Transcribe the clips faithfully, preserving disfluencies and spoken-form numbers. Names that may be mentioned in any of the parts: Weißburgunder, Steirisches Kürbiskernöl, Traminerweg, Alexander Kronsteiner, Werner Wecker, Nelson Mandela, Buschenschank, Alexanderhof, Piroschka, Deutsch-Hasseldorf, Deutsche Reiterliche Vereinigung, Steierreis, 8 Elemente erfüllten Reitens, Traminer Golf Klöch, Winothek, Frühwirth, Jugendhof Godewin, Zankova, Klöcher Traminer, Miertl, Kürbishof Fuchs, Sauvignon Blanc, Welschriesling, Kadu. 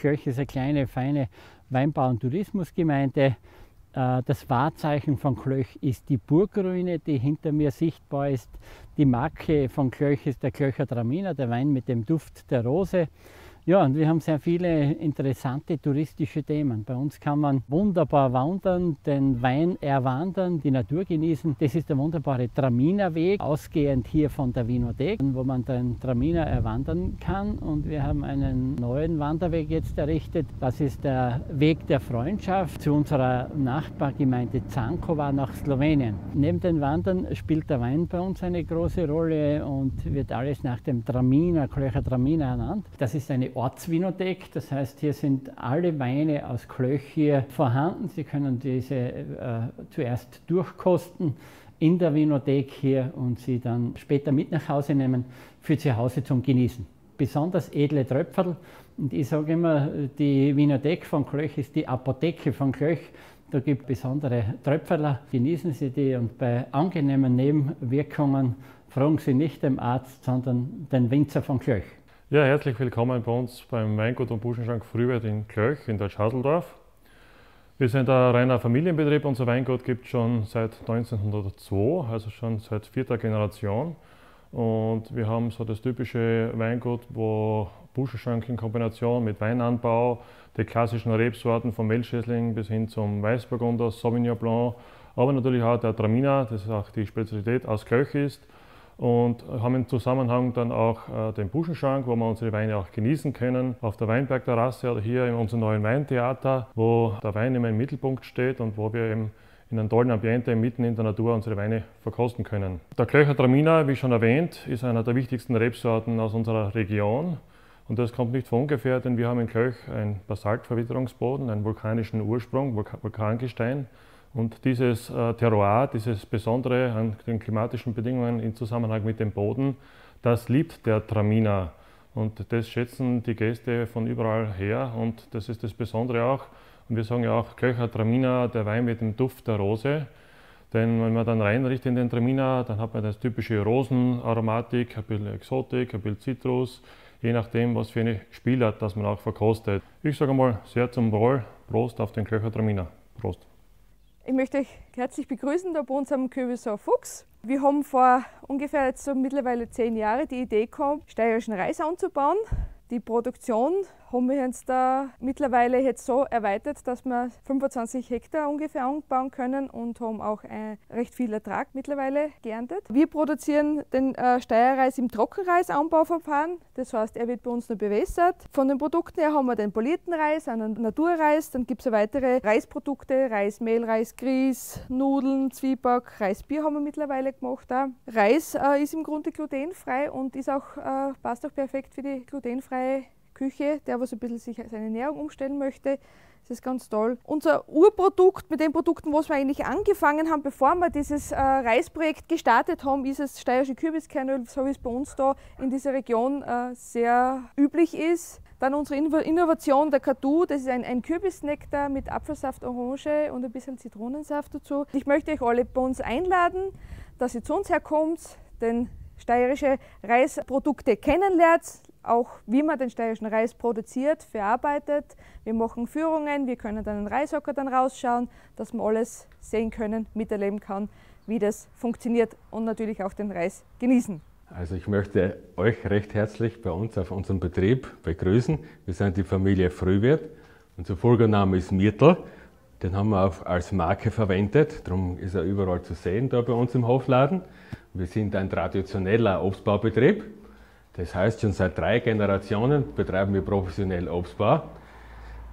Klöch ist eine kleine, feine Weinbau- und Tourismusgemeinde. Das Wahrzeichen von Klöch ist die Burgruine, die hinter mir sichtbar ist. Die Marke von Klöch ist der Klöcher Traminer, der Wein mit dem Duft der Rose. Ja, und wir haben sehr viele interessante touristische Themen. Bei uns kann man wunderbar wandern, den Wein erwandern, die Natur genießen. Das ist der wunderbare Traminerweg, ausgehend hier von der Winothek, wo man den Traminer erwandern kann. Und wir haben einen neuen Wanderweg jetzt errichtet. Das ist der Weg der Freundschaft zu unserer Nachbargemeinde Zankova nach Slowenien. Neben den Wandern spielt der Wein bei uns eine große Rolle und wird alles nach dem Traminer, Klöcher Traminer ernannt. Das ist eine Ortswinothek, das heißt, hier sind alle Weine aus Klöch hier vorhanden. Sie können diese äh, zuerst durchkosten in der Winothek hier und sie dann später mit nach Hause nehmen für zu Hause zum Genießen. Besonders edle Tröpferl, und ich sage immer, die Winothek von Klöch ist die Apotheke von Klöch. Da gibt es besondere Tröpferler, genießen Sie die, und bei angenehmen Nebenwirkungen fragen Sie nicht den Arzt, sondern den Winzer von Klöch. Ja, herzlich willkommen bei uns beim Weingut und Buschenschank Frühwirth in Klöch in Deutsch-Hasseldorf. Wir sind ein reiner Familienbetrieb. Unser Weingut gibt es schon seit neunzehnhundertzwei, also schon seit vierter Generation. Und wir haben so das typische Weingut, wo Buschenschank in Kombination mit Weinanbau, die klassischen Rebsorten vom Welschriesling bis hin zum Weißburgunder, Sauvignon Blanc, aber natürlich auch der Traminer, das ist auch die Spezialität aus Klöch ist. Und haben im Zusammenhang dann auch äh, den Buschenschank, wo wir unsere Weine auch genießen können, auf der Weinbergterrasse oder hier in unserem neuen Weintheater, wo der Wein immer im Mittelpunkt steht und wo wir eben in einem tollen Ambiente mitten in der Natur unsere Weine verkosten können. Der Klöcher Traminer, wie schon erwähnt, ist einer der wichtigsten Rebsorten aus unserer Region. Und das kommt nicht von ungefähr, denn wir haben in Klöch einen Basaltverwitterungsboden, einen vulkanischen Ursprung, Vulkan Vulkangestein. Und dieses äh, Terroir, dieses Besondere an den klimatischen Bedingungen im Zusammenhang mit dem Boden, das liebt der Traminer. Und das schätzen die Gäste von überall her, und das ist das Besondere auch. Und wir sagen ja auch, Klöcher Traminer, der Wein mit dem Duft der Rose. Denn wenn man dann reinriecht in den Traminer, dann hat man das typische Rosenaromatik, ein bisschen Exotik, ein bisschen Zitrus, je nachdem, was für eine Spielart das man auch verkostet. Ich sage mal, sehr zum Wohl, Prost auf den Klöcher Traminer. Prost. Ich möchte euch herzlich begrüßen da bei uns am Kürbishof Fuchs. Wir haben vor ungefähr jetzt so mittlerweile zehn Jahren die Idee gehabt, steirischen Reis anzubauen. Die Produktion haben wir jetzt da mittlerweile jetzt so erweitert, dass wir fünfundzwanzig Hektar ungefähr anbauen können und haben auch ein recht viel Ertrag mittlerweile geerntet. Wir produzieren den äh, Steierreis im Trockenreisanbauverfahren, das heißt, er wird bei uns nur bewässert. Von den Produkten her haben wir den polierten Reis, einen Naturreis, dann gibt es weitere Reisprodukte, Reismehl, Reisgrieß, Nudeln, Zwieback, Reisbier haben wir mittlerweile gemacht. Auch. Reis äh, ist im Grunde glutenfrei und ist auch, äh, passt auch perfekt für die glutenfreie Küche, der was ein bisschen sich seine Ernährung umstellen möchte. Das ist ganz toll. Unser Urprodukt, mit den Produkten, was wir eigentlich angefangen haben, bevor wir dieses äh, Reisprojekt gestartet haben, ist das steirische Kürbiskernöl, so wie es bei uns da in dieser Region äh, sehr üblich ist. Dann unsere Innovation, der Kadu, das ist ein, ein Kürbisnektar mit Apfelsaft, Orange und ein bisschen Zitronensaft dazu. Ich möchte euch alle bei uns einladen, dass ihr zu uns herkommt, denn steirische Reisprodukte kennenlernt, auch wie man den steirischen Reis produziert, verarbeitet. Wir machen Führungen, wir können dann den Reishocker dann rausschauen, dass man alles sehen können, miterleben kann, wie das funktioniert, und natürlich auch den Reis genießen. Also ich möchte euch recht herzlich bei uns auf unserem Betrieb begrüßen. Wir sind die Familie Frühwirth. Unser Vorgängname ist Miertl. Den haben wir auch als Marke verwendet, darum ist er überall zu sehen da bei uns im Hofladen. Wir sind ein traditioneller Obstbaubetrieb, das heißt, schon seit drei Generationen betreiben wir professionell Obstbau.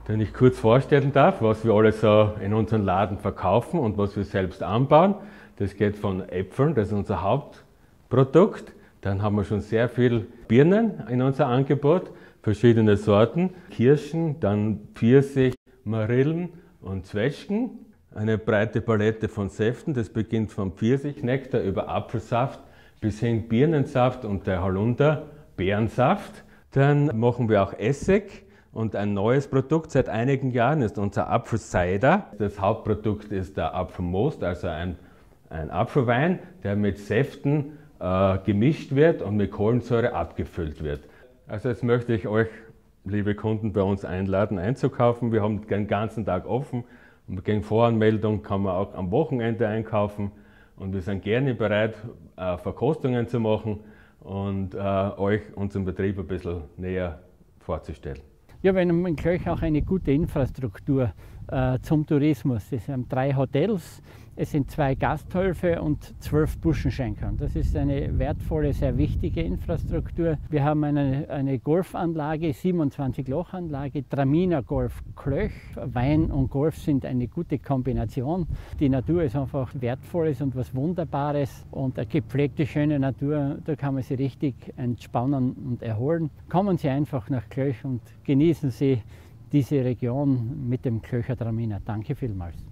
Wenn ich kurz vorstellen darf, was wir alles so in unseren Laden verkaufen und was wir selbst anbauen, das geht von Äpfeln, das ist unser Hauptprodukt. Dann haben wir schon sehr viel Birnen in unser Angebot, verschiedene Sorten, Kirschen, dann Pfirsich, Marillen und Zwetschgen, eine breite Palette von Säften, das beginnt vom Pfirsichnektar über Apfelsaft bis hin Birnensaft und der Holunder, Beerensaft. Dann machen wir auch Essig, und ein neues Produkt seit einigen Jahren ist unser Apfelcider. Das Hauptprodukt ist der Apfelmost, also ein, ein Apfelwein, der mit Säften äh, gemischt wird und mit Kohlensäure abgefüllt wird. Also jetzt möchte ich euch liebe Kunden bei uns einladen, einzukaufen. Wir haben den ganzen Tag offen und gegen Voranmeldung kann man auch am Wochenende einkaufen. Und wir sind gerne bereit, Verkostungen zu machen und äh, euch unseren Betrieb ein bisschen näher vorzustellen. Ja, wir haben in Klöch auch eine gute Infrastruktur äh, zum Tourismus. Es haben drei Hotels, es sind zwei Gasthöfe und zwölf Buschenschenker. Das ist eine wertvolle, sehr wichtige Infrastruktur. Wir haben eine, eine Golfanlage, siebenundzwanzig-Loch-Anlage, Traminer Golf Klöch. Wein und Golf sind eine gute Kombination. Die Natur ist einfach Wertvolles und was Wunderbares. Und eine gepflegte, schöne Natur, da kann man sich richtig entspannen und erholen. Kommen Sie einfach nach Klöch und genießen Sie diese Region mit dem Klöcher Traminer. Danke vielmals.